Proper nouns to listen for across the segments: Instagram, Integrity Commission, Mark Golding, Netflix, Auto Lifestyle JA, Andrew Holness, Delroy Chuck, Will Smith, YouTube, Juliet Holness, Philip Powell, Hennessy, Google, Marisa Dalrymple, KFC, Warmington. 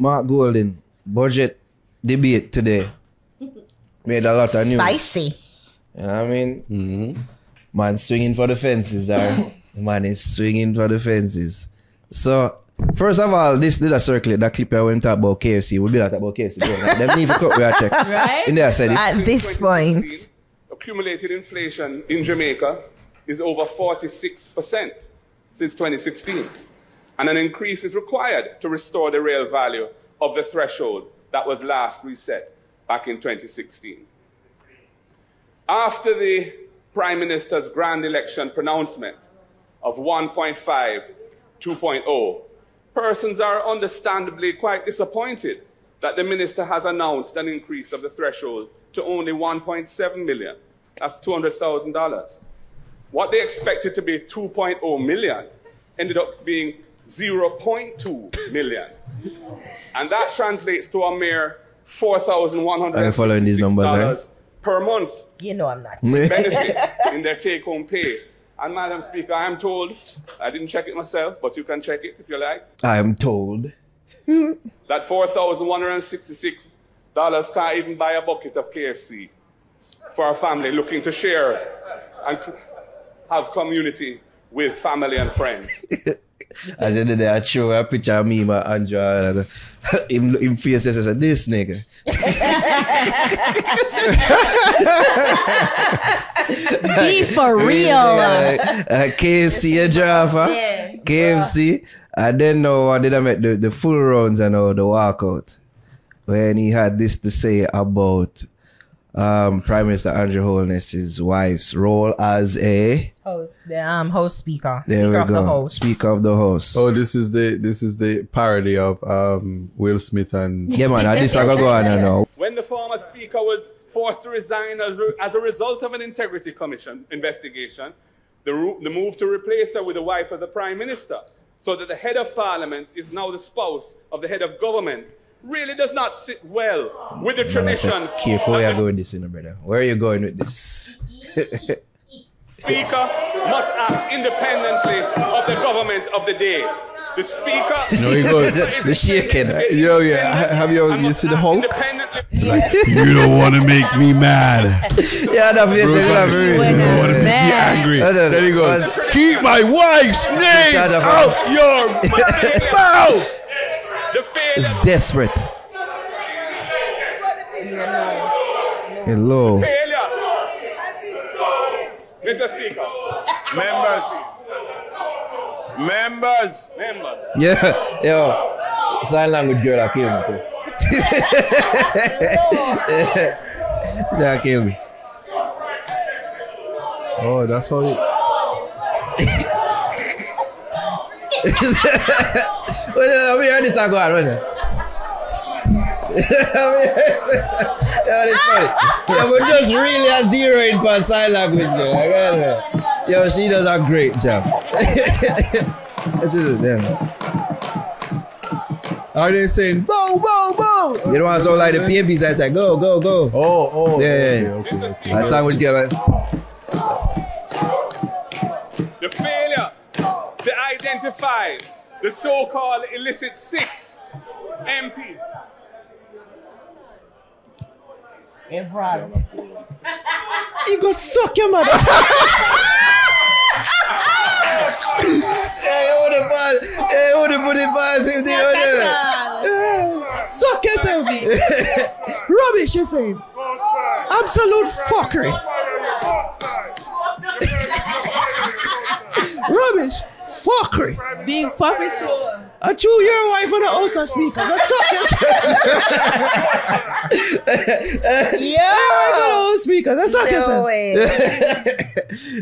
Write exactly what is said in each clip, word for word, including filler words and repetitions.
Mark Golding budget debate today made a lot of news. Spicy. You know what I mean? Mm-hmm. Man swinging for the fences. Or man is swinging for the fences. So, first of all, this did a circulate, that clip I went talk about K F C. We'll be talking about K F C. Like, them need to cut where I check. Right? In there I said at this point. Accumulated inflation in Jamaica is over forty-six percent since twenty sixteen. And an increase is required to restore the real value of the threshold that was last reset back in twenty sixteen. After the Prime Minister's grand election pronouncement of one point five, two point oh, persons are understandably quite disappointed that the Minister has announced an increase of the threshold to only one point seven million. That's two hundred thousand dollars. What they expected to be two point oh million ended up being zero point two million. And that translates to a mere four thousand one hundred sixty-six dollars per month. You know I'm not. Benefits in their take-home pay. And Madam Speaker, I am told, I didn't check it myself, but you can check it if you like. I am told that four thousand one hundred sixty-six dollars can't even buy a bucket of K F C for a family looking to share and have community with family and friends. As in there, I show a picture of me, my Andrew, and him, him face says, this nigga. Be for real. Like, uh, K F C, a Jaffa, yeah, K F C. And then now I didn't make the, the full rounds and all the walkout. When he had this to say about um, Prime Minister Andrew Holness's wife's role as a host, the um, host speaker, there speaker we of go. the house, speaker of the house. Oh, this is the this is the parody of um, Will Smith and yeah, man. This I go on and now. When the former speaker was forced to resign as, re as a result of an Integrity Commission investigation, the, the move to replace her with the wife of the Prime Minister, so that the head of Parliament is now the spouse of the head of government, really does not sit well with the tradition. No, careful where you're going with this, you know, brother. Where are you going with this? Speaker must act independently of the government of the day. The speaker. No, he goes. The shaking. Yo, yeah. Have you ever seen the Hulk? Like, you don't want to make me mad. Yeah, that's it. You don't want to make me angry. There he goes. Keep my wife's name out your mouth. It's desperate. Hello. Mister Speaker. Members. Members. Members. Yeah. Yo. Sign language girl, I kill me too. Yeah, I kill me. Oh, that's all it. Yeah, but just really a zero in per sign language, girl. I got her. Yo, she does a great job. That's just them. Are they saying boom, boom, boom? You know what? So like the P M Ps, I said, go, go, go. Oh, oh, yeah, okay, yeah. Okay, okay. A sandwich girl. Right? The failure to identify the so-called illicit six M Ps. You go suck your mother. Hey, what the fuck? Hey, what the fuck? Yeah, suck yourself. Rubbish, you say. Absolute fuckery. Rubbish. Fuckery. Being fuckery sure. I chew your wife on the Osa speaker. Go suck yourself. Yeah. I got speaker. Go suck yourself.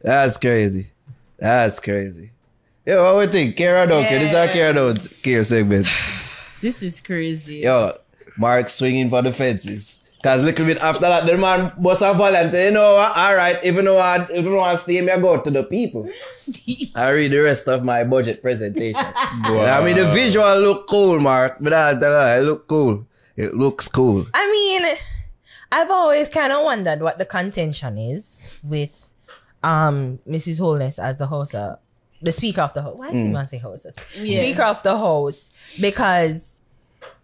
That's crazy. That's crazy. Yo, what do you think? Care or don't care? This is our care or don't care segment. This is crazy. Yo, Mark swinging for the fences. Because a little bit after that, the man was a volunteer. You know, all right, even though I, even though I stay, I go to the people. I read the rest of my budget presentation. Wow. I mean, the visual look cool, Mark. But I tell you, it look cool. It looks cool. I mean, I've always kind of wondered what the contention is with um, Missus Holness as the house, uh, the Speaker of the House. Why do you want to say house? Yeah. Speaker of the House. Because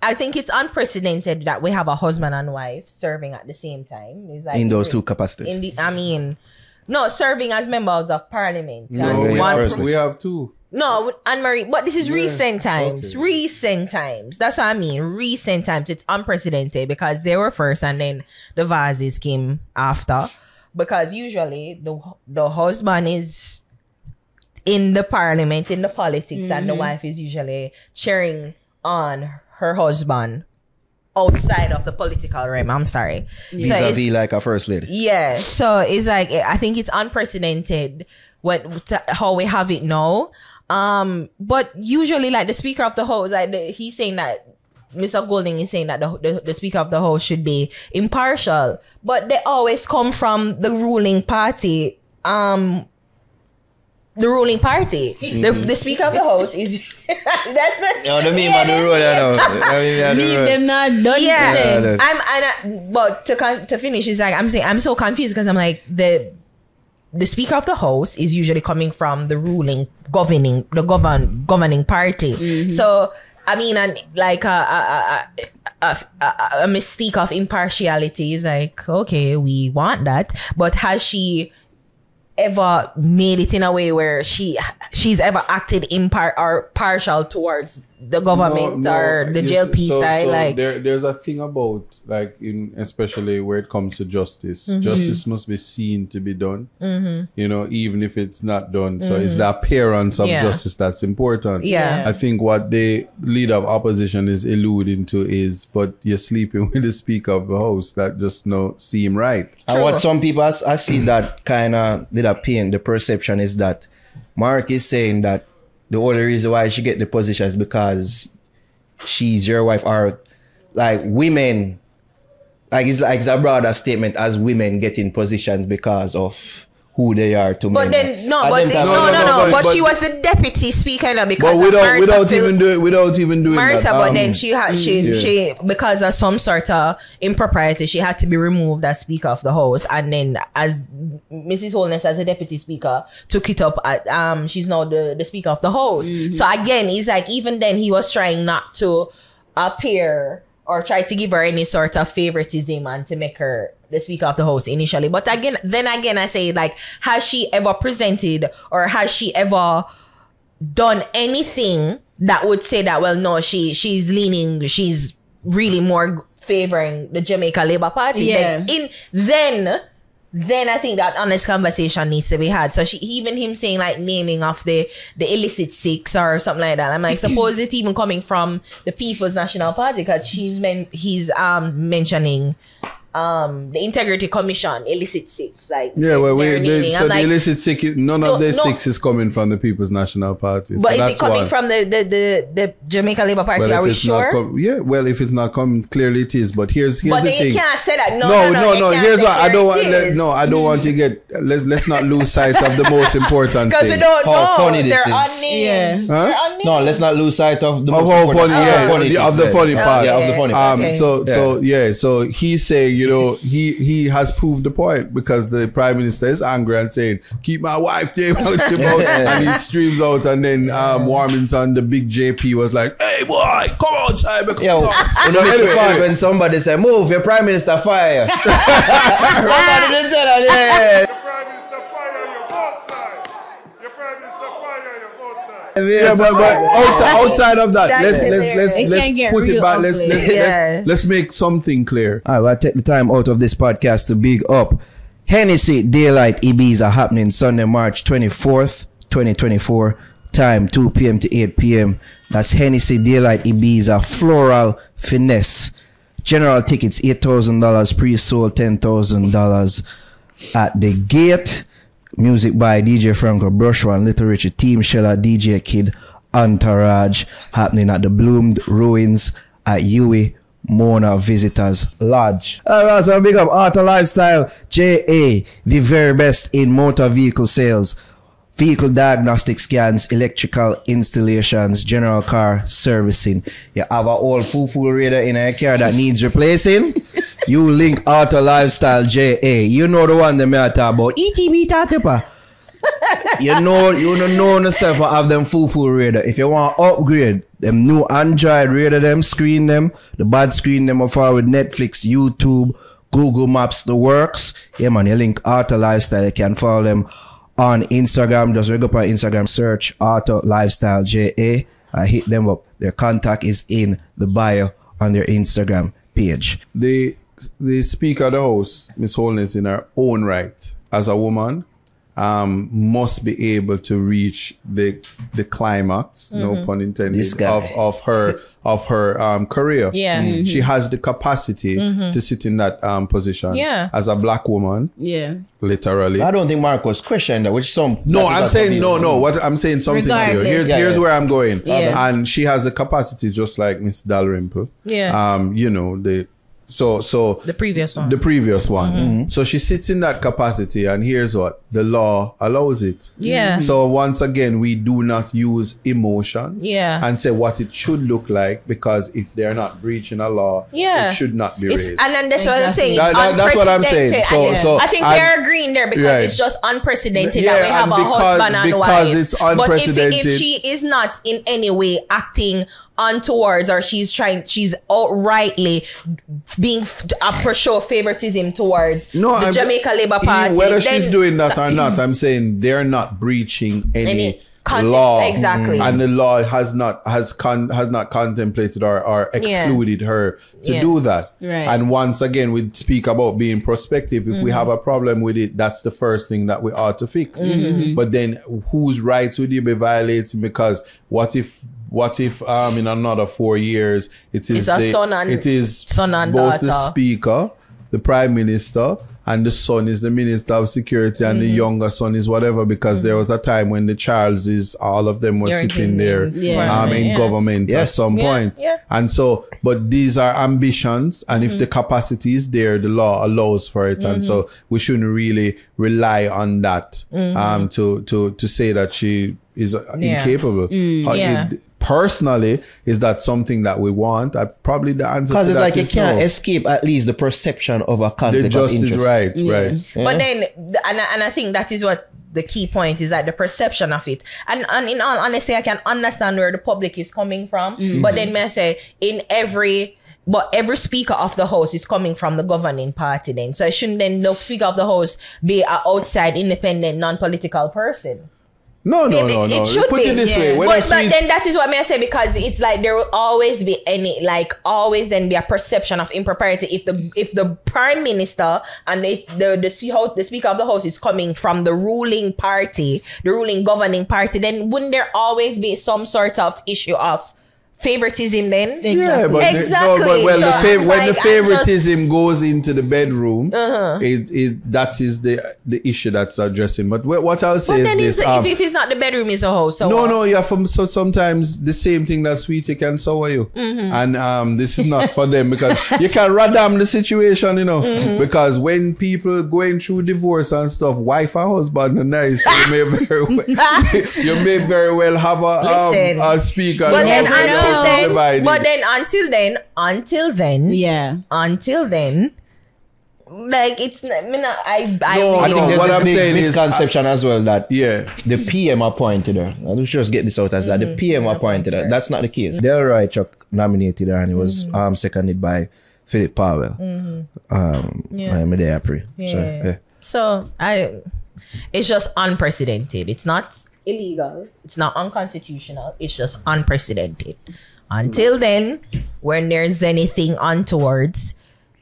I think it's unprecedented that we have a husband and wife serving at the same time. It's like in those two capacities. In the, I mean, no, serving as members of parliament. No, we, one have, we have two. No, Anne-Marie, but this is yeah. recent times. Okay. Recent times. That's what I mean. Recent times. It's unprecedented because they were first and then the vases came after. Because usually the the husband is in the parliament, in the politics, mm-hmm. and the wife is usually cheering on her husband outside of the political realm. I'm sorry. Vis-a-vis like a first lady. Yeah. So it's like, I think it's unprecedented what t- how we have it now. Um, but usually like the Speaker of the House, like the, he's saying that Mister Golding is saying that the, the, the Speaker of the House should be impartial, but they always come from the ruling party. Um, the ruling party. Mm-hmm. The, the Speaker of the House is... that's the... No, the meme yeah, and the road, I know. I mean, leave them not done yeah. today. Yeah, I'm, I'm, but to con- to finish, it's like, I'm saying, I'm so confused because I'm like, the the Speaker of the House is usually coming from the ruling, governing, the govern governing party. Mm-hmm. So, I mean, and like a, a, a, a, a mystique of impartiality is like, okay, we want that. But has she... ever made it in a way where she she's ever acted impar or partial towards the government no, no, or the yes, J L P so, side? So like there, there's a thing about like in especially where it comes to justice, mm-hmm. justice must be seen to be done. Mm-hmm. You know, even if it's not done, so mm-hmm. it's the appearance of yeah. justice that's important. Yeah, I think what the leader of opposition is alluding to is, but you're sleeping with the Speaker of the House. That just no seem right. True. And what some people I see that kind of did a pain. The perception is that Mark is saying that. The only reason why she get the position is because she's your wife, or like women, like it's like it's a broader statement as women getting positions because of who they are to but men. Then, no, but then no, no, no, no, no, no. But, but she was the deputy speaker now because but without, of without Phil, even doing without even doing Marisa, that. But um, then she had she yeah. she because of some sort of impropriety, she had to be removed as Speaker of the House, and then as Missus Holness as a deputy speaker took it up. At, um, she's now the, the Speaker of the House. Mm-hmm. So again, it's like even then he was trying not to appear or try to give her any sort of favoritism and to make her the Speaker of the House initially. But again, then again, I say, like, has she ever presented or has she ever done anything that would say that, well, no, she she's leaning, she's really more favoring the Jamaica Labour Party? Yeah. Then, in, then, then I think that honest conversation needs to be had. So she, even him saying, like, naming of the, the illicit six or something like that. I'm like, suppose it's even coming from the People's National Party because he's, men- he's um, mentioning... Um, the Integrity Commission, illicit six, like yeah, well, we, they, so like, the illicit six, none no, of their no, six is coming from the People's National Party. But so is that's it coming one. From the, the, the, the Jamaica Labour Party? Well, Are we sure? Com- yeah, well, if it's not coming, clearly it is. But here's here's but the thing. But you can't say that. No, no, no. no, no, no here's what I don't want. Let, no, I don't want to get. Let's let's not lose sight of the most important thing. Because we don't how know. Funny this They're is. Unnamed. Yeah. Huh? They're no, let's not lose sight of the most oh, important. funny. Yeah, of the funny part. Yeah, of the funny part. Um. So so yeah. So he's saying. You know, he he has proved the point because the Prime Minister is angry and saying, keep my wife name out your mouth. And he streams out, and then um, Warmington, the big J P, was like, hey boy, come on, time. Come Yo, on. You know, anyway, anyway. When somebody said, move, your Prime Minister fire. Somebody didn't say that, yeah. Your Prime Minister fire, your both sides. Your Prime Minister fire, your both sides. Yeah, but, but outside, outside of that, that let's let's let's let's put it back. Let's let's, yeah. let's let's make something clear. All right, well, I take the time out of this podcast to big up Hennessy Daylight E Bs are happening Sunday, March twenty fourth, twenty twenty four. Time two p m to eight p m. That's Hennessy Daylight E Bs are floral finesse. General tickets eight thousand dollars, pre-sold ten thousand dollars at the gate. Music by D J Franco, Brushwan, Little Richard, Team Sheller, D J Kid, Entourage, happening at the Bloomed Ruins at Uwe Mona Visitors Lodge. Alright, so big up Auto Lifestyle J A, the very best in motor vehicle sales, vehicle diagnostic scans, electrical installations, general car servicing. You have a old foo-foo radar in a car that needs replacing? You link Auto Lifestyle J A. You know the one that me I talk about. E T B Tatipa. You know, you don't know yourself or have them full-full radar. If you want to upgrade them new Android radar, them screen them, the bad screen them are far with Netflix, YouTube, Google Maps, the works. Yeah, man, you link Auto Lifestyle. You can follow them on Instagram. Just look up on Instagram, search Auto Lifestyle J A. I hit them up. Their contact is in the bio on their Instagram page. The the speaker of the house, Miss Holness, in her own right, as a woman, um, must be able to reach the the climax, mm-hmm. no pun intended, of, of her of her um career. Yeah. Mm-hmm. She has the capacity mm-hmm. to sit in that um position. Yeah. As a black woman. Yeah. Literally. I don't think Mark was questioning that, which some No, I'm saying no, no. What I'm saying something Regardless. to you. Here's yeah, here's yeah. where I'm going. Yeah. And she has the capacity just like Miss Dalrymple. Yeah. Um, you know, the So, so the previous one, the previous one. Mm-hmm. So she sits in that capacity, and here's what the law allows it. Yeah. Mm-hmm. So once again, we do not use emotions. Yeah. And say what it should look like, because if they're not breaching a law, yeah. it should not be it's, raised. And then that's exactly. what I'm saying. That, that, that's what I'm saying. So, yeah. so I think and, they're agreeing there because right. it's just unprecedented yeah, that we have a because, husband and wife. Because it's unprecedented. But if, if she is not in any way acting on towards, or she's trying, she's outrightly being uh, for sure favoritism towards no, the I'm, Jamaica Labour Party. Whether then, she's doing that or not, I'm saying they're not breaching any, any content, law, exactly, and the law has not has con has not contemplated or, or excluded yeah. her to yeah. do that. Right. And once again, we speak about being prospective. If mm-hmm. we have a problem with it, that's the first thing that we ought to fix. Mm-hmm. But then, whose rights would you be violating? Because what if? What if um in another four years it is the, son and, it is son and both daughter. the speaker, the prime minister, and the son is the minister of security, and mm. the younger son is whatever, because mm. there was a time when the Charleses, all of them were You're sitting there yeah. um, in yeah. government yeah. at some yeah. point. Yeah. And so, but these are ambitions, and if mm. the capacity is there, the law allows for it, mm-hmm. and so we shouldn't really rely on that mm-hmm. um to to to say that she is yeah. incapable. Mm. Uh, yeah. it, Personally, is that something that we want? I probably the answer because it's that like you can't no. escape at least the perception of a conflict the justice, of interest. Right, yeah. right. Yeah. But then, and and I think that is what the key point is, that the perception of it. And and in all honesty, I can understand where the public is coming from. Mm-hmm. But then, may I say, in every. But every speaker of the house is coming from the governing party then. So shouldn't then the speaker of the house be an outside, independent, non-political person? No, no, no, no. It should Put be. it this yeah. way. When but, but then that is what may I say, because it's like there will always be any, like always then be a perception of impropriety if the if the prime minister and the the, the the speaker of the house is coming from the ruling party, the ruling governing party, then wouldn't there always be some sort of issue of favoritism then? Exactly. Yeah, but exactly. The, no, but well, so the when like, the favoritism just goes into the bedroom, uh-huh. it, it that is the the issue that's addressing. But what I'll say but is this: um, if, if it's not the bedroom, it's a house. So no, what? no, yeah. From so sometimes the same thing that sweetie can sour you, mm-hmm. and um, this is not for them, because you can radam the situation, you know. Mm-hmm. Because when people going through divorce and stuff, wife and husband are nice. So you may very well, you may very well have a um, a speaker. But then I know. Then, but then until then until then yeah until then like it's I mean, I, I no, I no, think there's what this I'm big saying misconception is, as well that yeah the P M appointed her. Let's just get this out as mm-hmm. that the P M appointed her. That's not the case. Delroy Chuck nominated her, and it was mm-hmm. um, seconded by Philip Powell. Mm-hmm. um, yeah. I am a April. Yeah. So, yeah. so I it's just unprecedented. It's not illegal, it's not unconstitutional, it's just unprecedented. Until then, when there's anything untowards,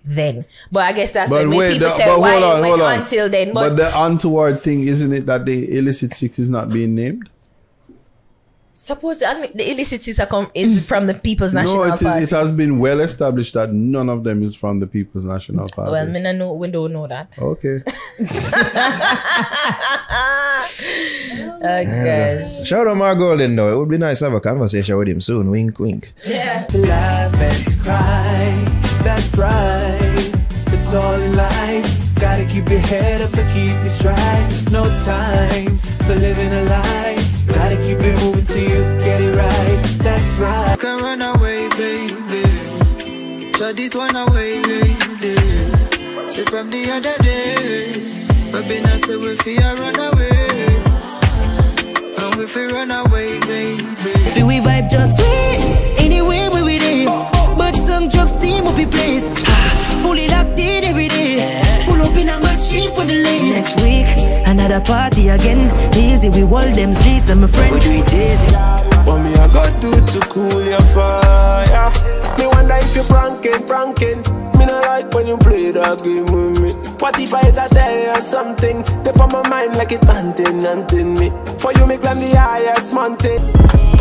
then but I guess that's but when wait, people the, say but why, hold on, hold on. until then but, but the untoward thing, isn't it that the illicit six is not being named? Suppose the, the illicit six are come is from the People's National no, it Party. Is, it has been well established that none of them is from the People's National Party. Well, I know we don't know that. Okay. Okay. Yeah. Shout out Mark Golding though. It would be nice to have a conversation with him soon. Wink, wink. Yeah. To laugh and to cry. That's right. It's all in life. Gotta keep your head up and keep your stride. No time for living a lie. Gotta keep it moving till you get it right. That's right. Can't run away, baby. Shut it one away, lady. She from the other day, but be nice if we run away. love if we run away, baby. See we vibe just sweet, anyway we with it. But some drop steam will be placed. Fully locked in every day. Pull up in a machine for the lane. Next week, another party again. Easy, we wall them streets, them a friend. We do it daily. What me I got to to cool your fire? Me wonder if you pranking, pranking. Me no like when you play that game with me. What if I hit a tell or something? Tip on my mind like it hunting, hunting me. For you make them the highest mountain.